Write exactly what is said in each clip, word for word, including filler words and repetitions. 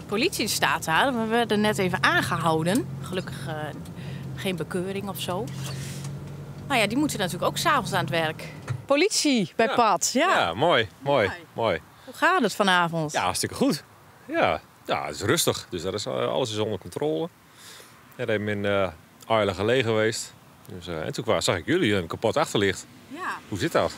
de politie in staat hadden. We werden net even aangehouden. Gelukkig uh, geen bekeuring of zo. Nou ja, die moeten natuurlijk ook s'avonds aan het werk. Politie bij ja. pad. Ja, ja mooi, mooi, mooi, mooi. Hoe gaat het vanavond? Ja, hartstikke goed. Ja, ja het is rustig. Dus dat is, alles is onder controle. Ja, ik ben in uh, Arlen gelegen geweest. Dus, uh, en toen zag ik jullie een kapot achterlicht. Ja. Hoe zit dat?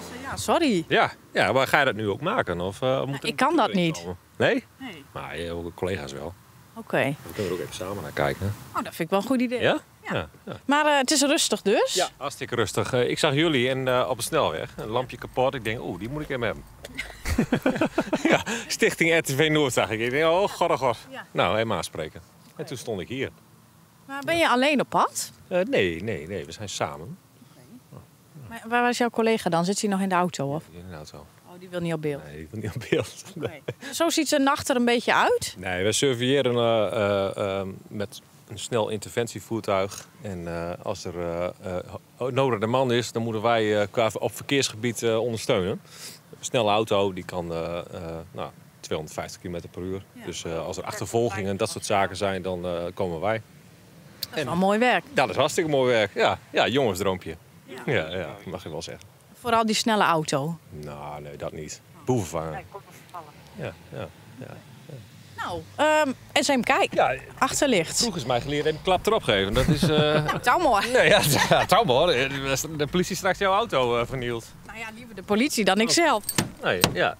Dus, uh, ja, sorry. Ja, ja, maar ga je dat nu ook maken? Of, uh, moet nou, ik kan dat niet. Komen? Nee? Nee. Maar uh, collega's wel. Oké. Okay. We kunnen er ook even samen naar kijken. Oh, dat vind ik wel een goed idee. Ja? Ja. Ja, ja. Maar uh, het is rustig dus? Ja, hartstikke rustig. Uh, ik zag jullie en, uh, op de snelweg. Een lampje kapot. Ik denk, oeh, die moet ik even hebben. Ja, Stichting R T V Noord zag ik. Ik denk, oh, god, oh, god. Ja. Nou, helemaal aanspreken. Okay. En toen stond ik hier. Maar ben je ja. alleen op pad? Uh, nee, nee, nee. We zijn samen. Okay. Oh, ja. Maar waar was jouw collega dan? Zit hij nog in de auto? Of? Ja, in de auto. Oh, die wil niet op beeld? Nee, die wil niet op beeld. Okay. Zo ziet zijn nacht er een beetje uit? Nee, we surveilleren uh, uh, uh, met een snel interventievoertuig. En uh, als er uh, uh, nodig de man is, dan moeten wij uh, qua op verkeersgebied uh, ondersteunen. Een snelle auto die kan uh, uh, nou, tweehonderdvijftig kilometer per uur. Ja. Dus uh, als er achtervolgingen en dat soort zaken zijn, dan uh, komen wij. Dat is wel mooi werk. Dat is hartstikke mooi werk. Ja, ja jongensdroompje. Ja. Ja, ja, mag ik wel zeggen. Vooral die snelle auto? Nou, nee, dat niet. Boeven vangen. Ja, ik kom vervallen. Ja, ja, ja. Nou, um, S M K, ja, achterlicht. Vroeg is mij geleerd een klap erop geven. Dat is... Uh... nou, touw maar. Nee, ja, ja, touw maar. De politie straks jouw auto uh, vernield. Nou ja, liever de politie dan ik zelf. Nee, ja.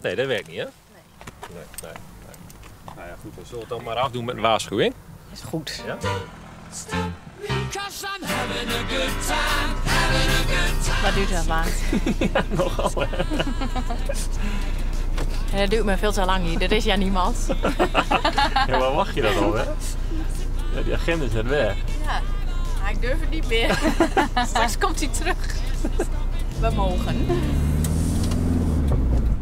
Nee, dat werkt niet, hè? Nee. Nee, nee, nee. Nou ja, goed. We zullen het dan maar afdoen met een waarschuwing. Dat is goed. Ja. Wat duurt dat lang? Ja, nogal. En dat duurt me veel te lang niet. Er is ja niemand. Ja, waar wacht je dan al, hè? Ja, die agenda is net weg. Ja, maar ik durf het niet meer. Straks komt hij terug. We mogen.